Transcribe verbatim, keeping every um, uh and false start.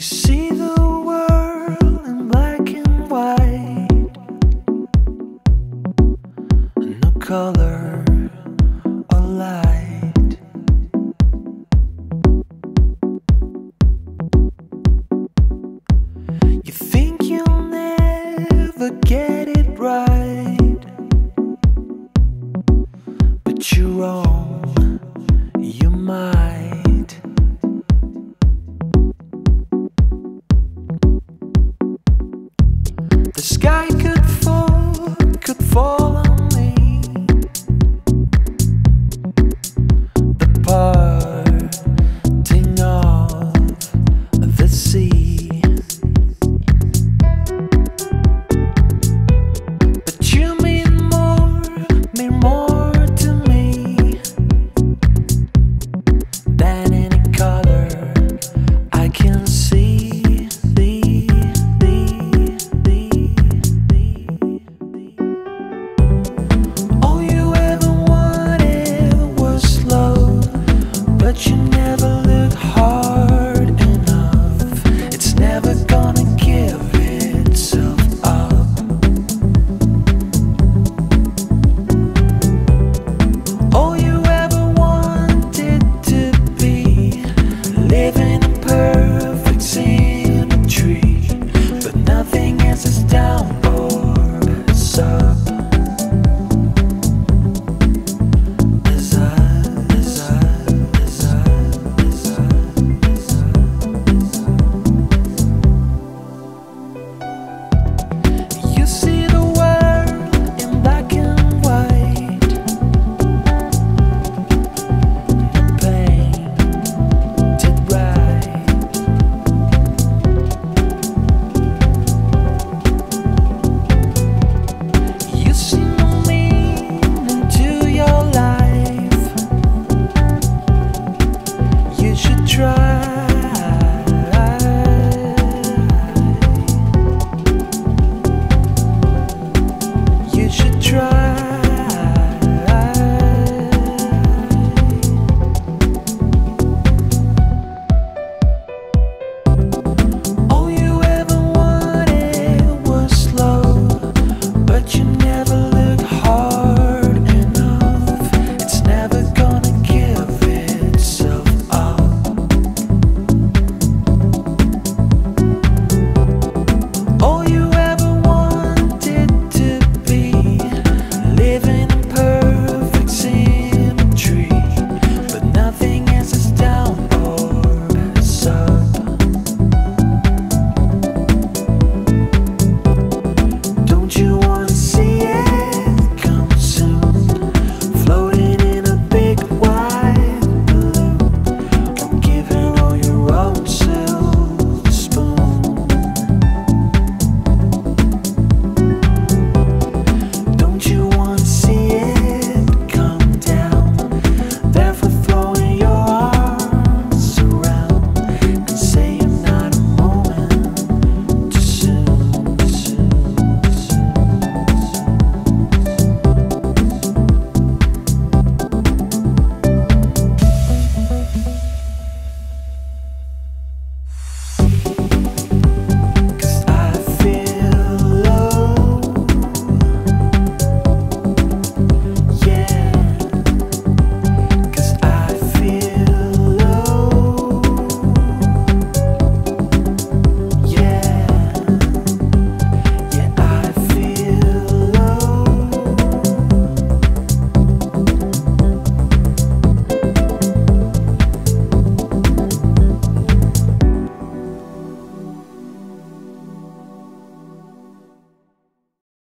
You see the world in black and white, and no color or light. You think you'll never get it right, but you're wrong, you're mine.